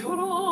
Ta-da!